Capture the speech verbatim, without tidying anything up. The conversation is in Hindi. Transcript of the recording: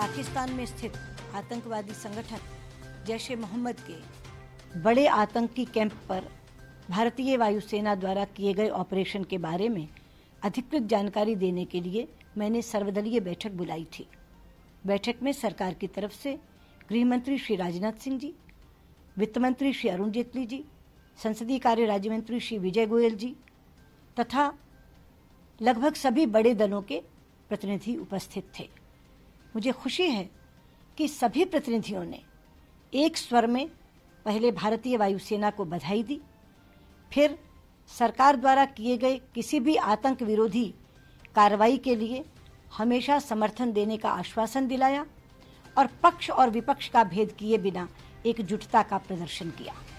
पाकिस्तान में स्थित आतंकवादी संगठन जैश-ए-मोहम्मद के बड़े आतंकी कैंप पर भारतीय वायुसेना द्वारा किए गए ऑपरेशन के बारे में अधिकृत जानकारी देने के लिए मैंने सर्वदलीय बैठक बुलाई थी। बैठक में सरकार की तरफ से गृह मंत्री श्री राजनाथ सिंह जी, वित्त मंत्री श्री अरुण जेटली जी, संसदीय कार्य राज्य मंत्री श्री विजय गोयल जी तथा लगभग सभी बड़े दलों के प्रतिनिधि उपस्थित थे। मुझे खुशी है कि सभी प्रतिनिधियों ने एक स्वर में पहले भारतीय वायुसेना को बधाई दी, फिर सरकार द्वारा किए गए किसी भी आतंक विरोधी कार्रवाई के लिए हमेशा समर्थन देने का आश्वासन दिलाया और पक्ष और विपक्ष का भेद किए बिना एकजुटता का प्रदर्शन किया।